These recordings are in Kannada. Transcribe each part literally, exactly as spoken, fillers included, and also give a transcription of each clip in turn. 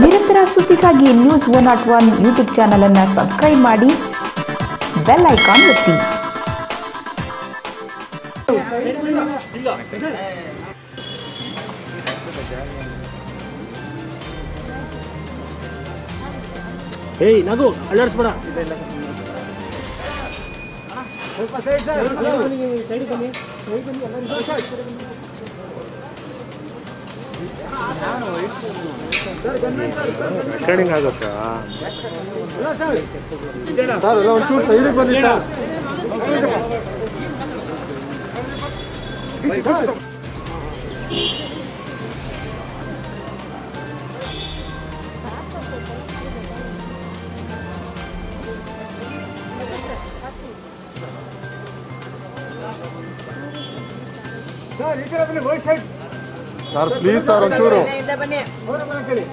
ನಿರಂತರ ಸುದ್ದಿಗಾಗಿ news one oh one YouTube channel ಅನ್ನು ಸಬ್ಸ್ಕ್ರೈಬ್ ಮಾಡಿ ಬೆಲ್ ಐಕಾನ್ ಒತ್ತಿ ಏಯ್ ನಗು ಅಲರ್ಸ್ಬೇಡ ಸ್ವಲ್ಪ ಸೈಡ್ ಸರ್ ಸೈಡ್ ಬನ್ನಿ ಸೈಡ್ ಬನ್ನಿ ಎಲ್ಲರೂ ಸೈಡ್ ರೆಕಾರ್ಡಿಂಗ್ ಆಗುತ್ತಾ ಅಲ್ಲ ಸರ್ ಇದೆನಾ ಸರ್ ಎಲ್ಲ ಒಂದು ಚೂರು ಸೈಡ್ ಬನ್ನಿ ಸರ್ ಬೈ ಬೈ सर इधर अपने voice side sir please sir अंशुरो इधर बने और अपना चले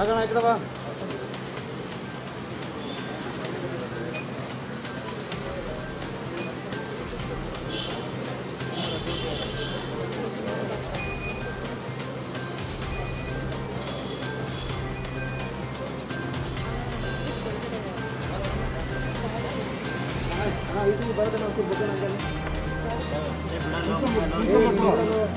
लगना इधर बा हाँ इतनी बार तो मैं कुछ बोलना चाहता हूँ।